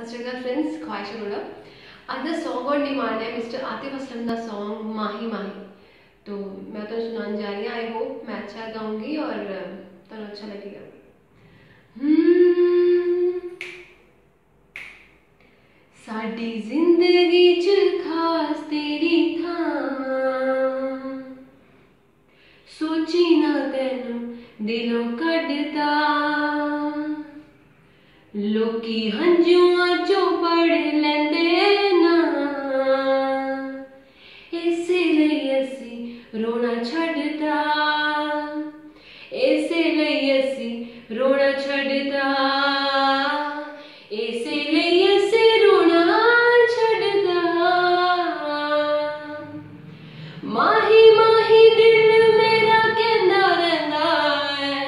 सत श्री अकाल फ्रेंड्स, ख्वाहिश अरोड़ा। आज का सॉन्ग ऑन डिमांड है मिस्टर आतिफ असलम का सॉन्ग माही माही। तो मैं तो सुनाने जा रही हूँ। आई होप मैं अच्छा गाऊंगी और तो अच्छा लगेगा। साडी जिंदगी च खास तेरी थां, सोची ना तैनू दिलों कढ़ता, लोकी हंजुआं चो पढ़ लैंदे ना, इस लई असी रोना छड्डता, इस लई असी रोना छड्डता, इस लई असी रोना छड्डता। माही माही दिल मेरा कहंदा रहिंदा है,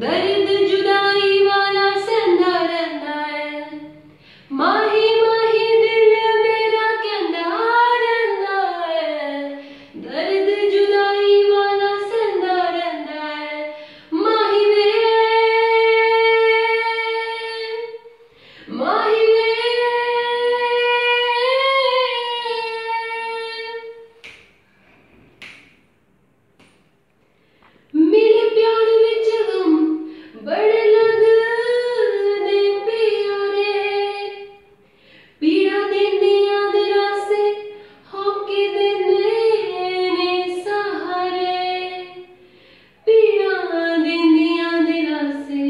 दर्द जुदाई वाला सहंदा रहिंदा है। माही माही दिल मेरा कहंदा रहिंदा है, दर्द जुदाई वाला सहंदा रहिंदा है। माही वे माही वे, मेरे प्यार विच गम बड़े लगदे प्यारे, पीड़ा देंदियां दरासे होके देंदे ने सहारे, पीड़ा देंदियां दरासे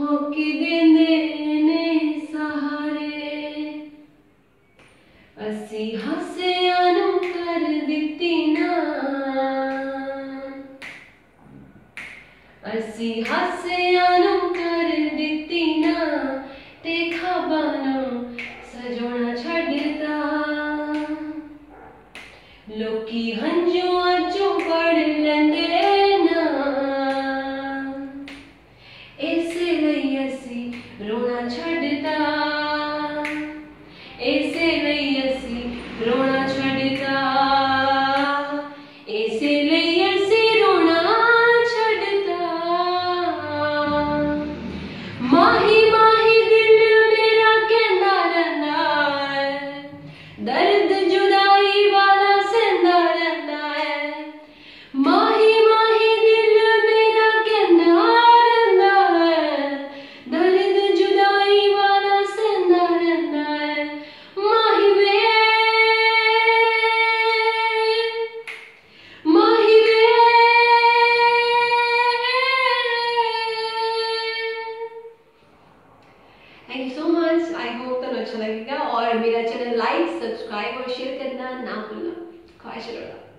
होके देंदे ने सहारे। असी हासियां नू कर दित्ती ना, असी हासियां नू कर दित्ती ना, ते खाबां नू सजोना छड्डता, लोकी हंजुआं चों पढ़ लैंदे ना, इस लई असी रोना छड्डता, इस लई असी रोना छड्डता, इस लई असी रोना छड्डता। माही माही दिल मेरा कहंदा रहिंदा है, दर्द जुदाई वाला सहंदा रहिंदा है। माही माही दिल मेरा कहंदा रहिंदा है, दर्द जुदाई वाला सहंदा रहिंदा है। माही वे माही वे। Thank you so much. I hope तुम्हें अच्छा लगेगा और मेरा चैनल लाइक सब्सक्राइब और शेयर करना ना भूलना। ख्वाहिश अरोड़ा।